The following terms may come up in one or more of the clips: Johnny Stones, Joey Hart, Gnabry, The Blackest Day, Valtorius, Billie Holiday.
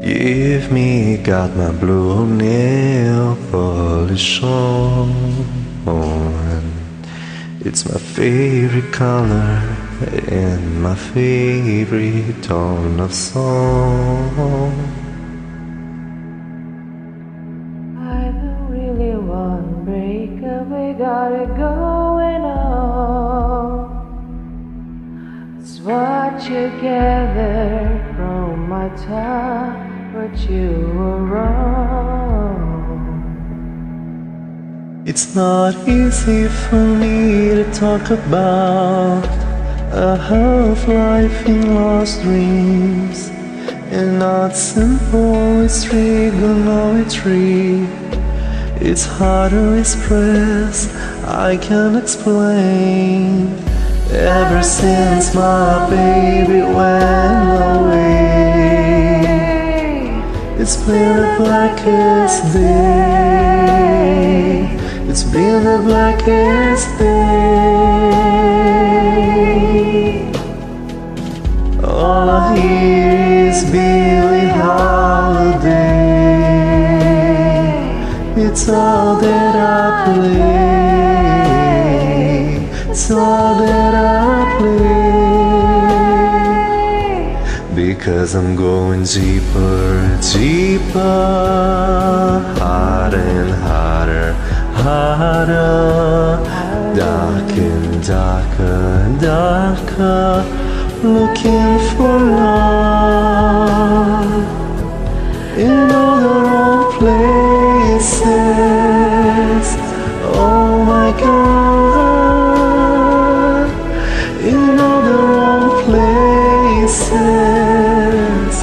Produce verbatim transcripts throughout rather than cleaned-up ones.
You've me got my blue nail polish on. It's my favorite color and my favorite tone of song. I don't really want to break up, we got it going on. It's what you gather from my time, but you were wrong. It's not easy for me to talk about a half-life in lost dreams, and not simple, it's trigonometry. It's hard to express, I can't explain. Ever since my baby went away, it's been the blackest day. It's been the blackest day. All I hear is Billie Holiday. It's all that I play. It's all that I play. Because I'm going deeper, deeper, harder and harder, harder, dark and darker, darker, looking for love in all the wrong places. Oh my God, in all the wrong places. Carry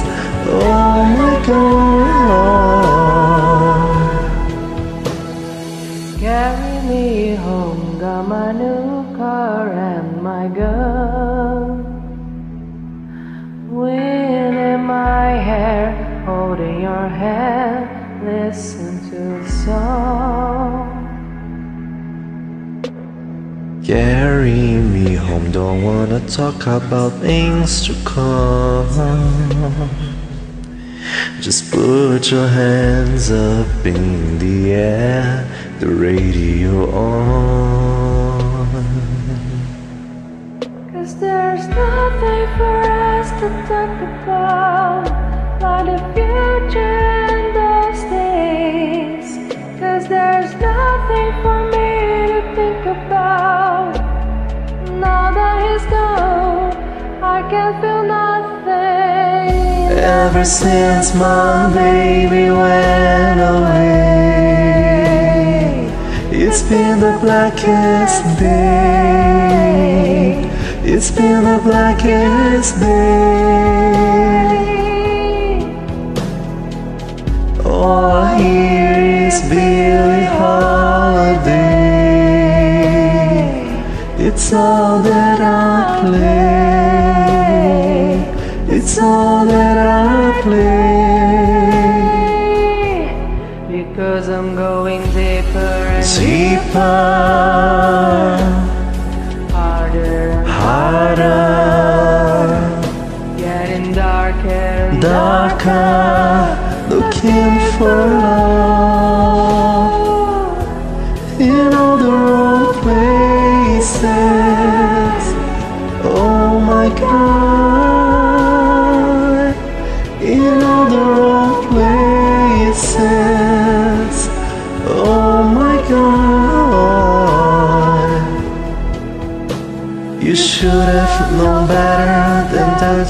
me home, got my new car and my gun, wind in my hair, holding your hand, listen to the song. Carry me home, don't wanna talk about things to come. Just put your hands up in the air, the radio on. Cause there's nothing for us to talk about, but the future and those things. Cause there's nothing for me to think about. Now that he's gone, I can feel nothing. Ever since my baby went away, it's been the blackest day. It's been the blackest day. All I hear is Billie Holiday. It's all that I play. It's all that play. Because I'm going deeper and deeper, harder, harder, getting darker, darker, looking for love in all the wrong places. Oh my God. In all the wrong places. Oh my God. You should have known better than that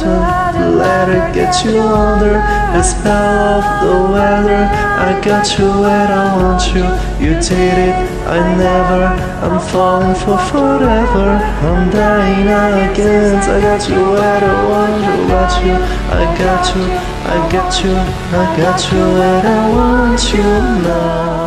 to let it get you under the spell of the weather. I got you where I want you. You did it, I never. I'm falling for forever. I'm dying again. I got you where I want you. Got you. I got you. I got you. I got you where I want you now.